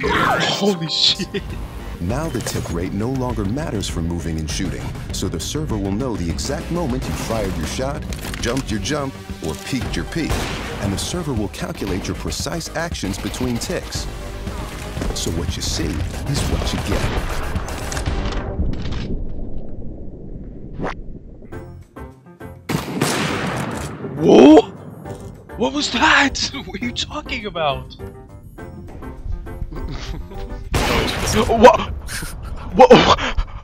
Holy shit. Now the tick rate no longer matters for moving and shooting, so the server will know the exact moment you fired your shot, jumped your jump, or peeked your peek, and the server will calculate your precise actions between ticks. So what you see is what you get. Whoa! What was that? What are you talking about? What?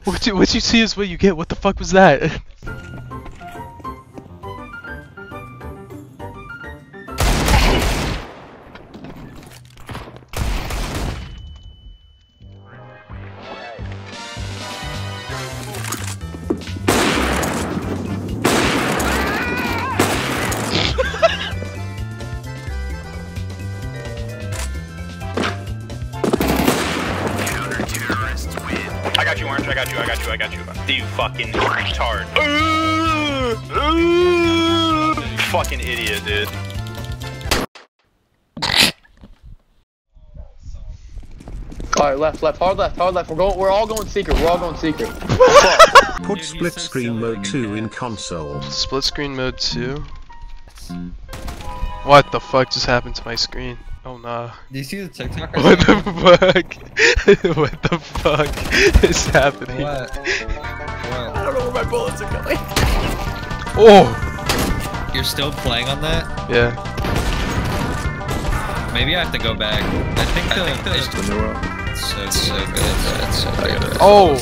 What you see is what you get. What the fuck was that? I got you. You fucking retard. Fucking idiot, dude. Alright, left, hard left. We're all going secret, Put split screen mode 2 in console. Split screen mode 2? What the fuck just happened to my screen? Oh nah. Do you see the TikTok? What the fuck? What the fuck is happening? What? I don't know where my bullets are going. Oh! You're still playing on that? Yeah. Maybe I have to go back. I think the new one. So good. It's so good. Oh!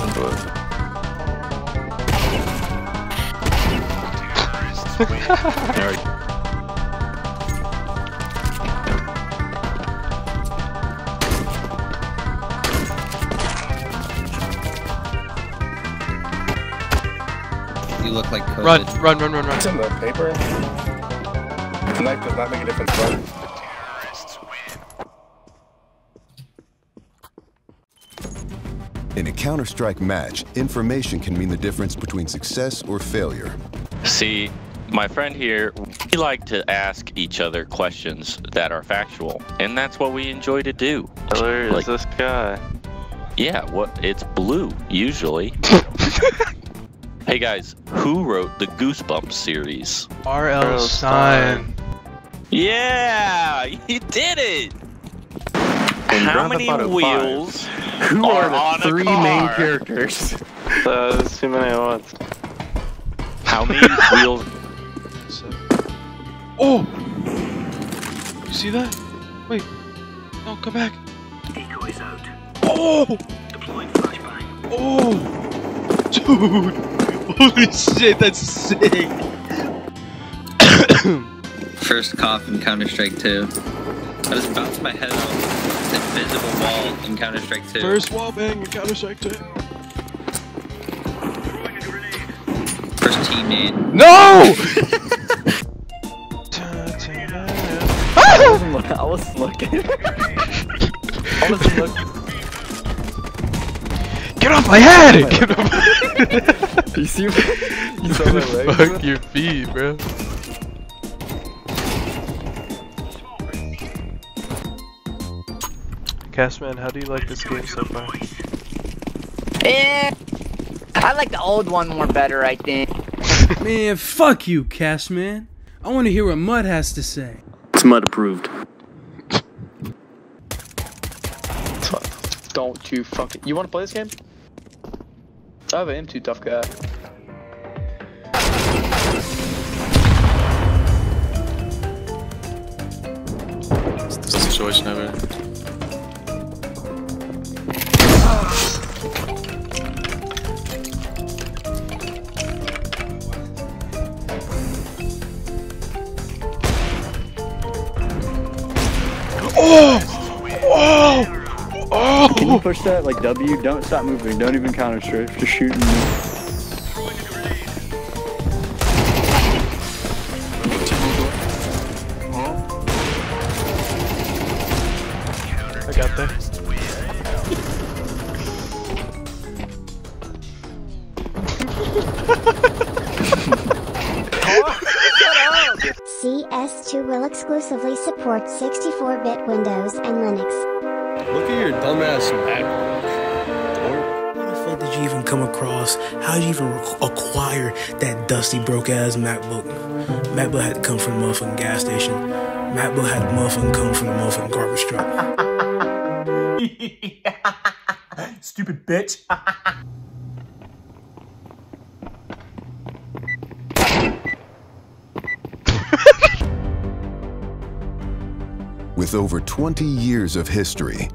There we go. You look like COVID. Run. It's in the paper. The knife does not make a difference. Run. Terrorists win. In a Counter-Strike match, information can mean the difference between success or failure. See, my friend here, we like to ask each other questions that are factual, and that's what we enjoy to do. Where is this guy? Yeah, it's blue, usually. Hey guys, who wrote the Goosebumps series? R.L. Stine. Yeah, you did it! How many wheels are on a car? Who are the three main characters? That's too many at once. How many wheels? Oh! You see that? Wait. No, come back. Decoys out. Oh! Deploying flashbang. Oh! Dude! Holy shit, that's sick! First cough in Counter-Strike 2. I just bounced my head off the invisible wall in Counter-Strike 2. First wall bang in Counter-Strike 2. First teammate. No! I was looking. Get off my head! Get off my head! You see you saw my legs? Fuck your feet, bro. Cashman, how do you like this game so far? Yeah, I like the old one more better, I think. Man, fuck you, Cashman. I want to hear what Mud has to say. It's Mud approved. Don't you fucking... You want to play this game? I have an M2 tough guy. This is a choice never. Oh! Can you push that like W? Don't stop moving. Don't even counter strike. Just shoot and move. I got that. CS2 will exclusively support 64-bit Windows and Linux. Look at your dumbass MacBook. How the fuck did you even come across? How did you even acquire that dusty, broke-ass MacBook? MacBook had to come from the motherfucking gas station. MacBook had to motherfucking come from the motherfucking garbage truck. Stupid bitch. With over 20 years of history,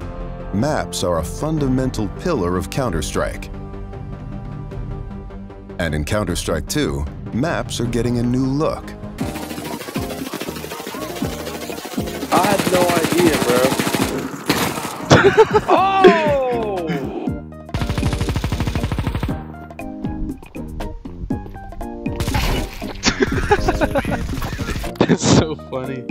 maps are a fundamental pillar of Counter-Strike. And in Counter-Strike 2, maps are getting a new look. I had no idea, bro. Oh! That's so funny.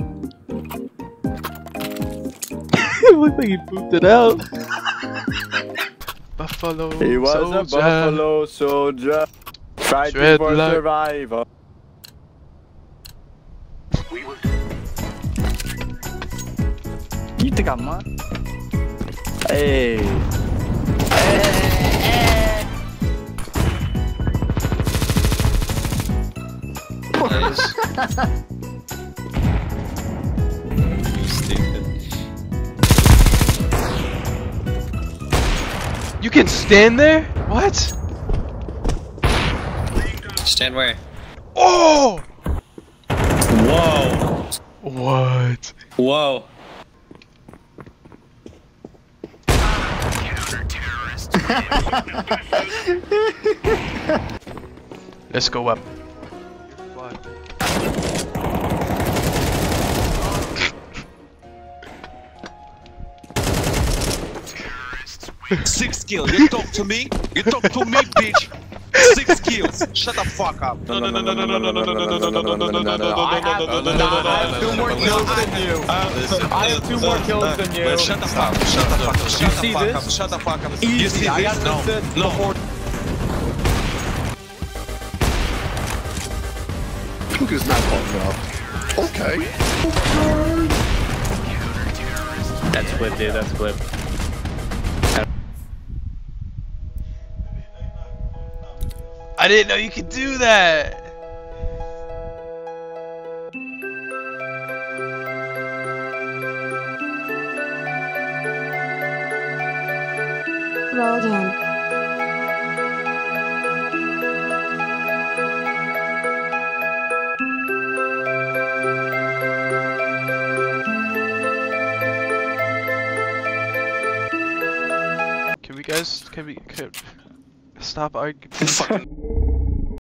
It looked like he pooped it out. Buffalo soldier. He was soldier. A buffalo soldier. Fighting Shred for luck. Survival. You think I'm not? Hey. Hey. Nice. You can stand there? What? Stand where? Oh! Whoa! What? Whoa! Counter-terrorist. Let's go up. Six kills. You talk to me? You talk to me, bitch. Six kills. Shut the fuck up. No. I have two more kills than you. I have two more kills than you. Shut the fuck up. Shut the fuck up. You see this? Shut the fuck up. You see this? No. Look at his map off now. Okay. That's flip, dude. That's flip. I didn't know you could do that! Roll down. Can we guys, can we stop arguing?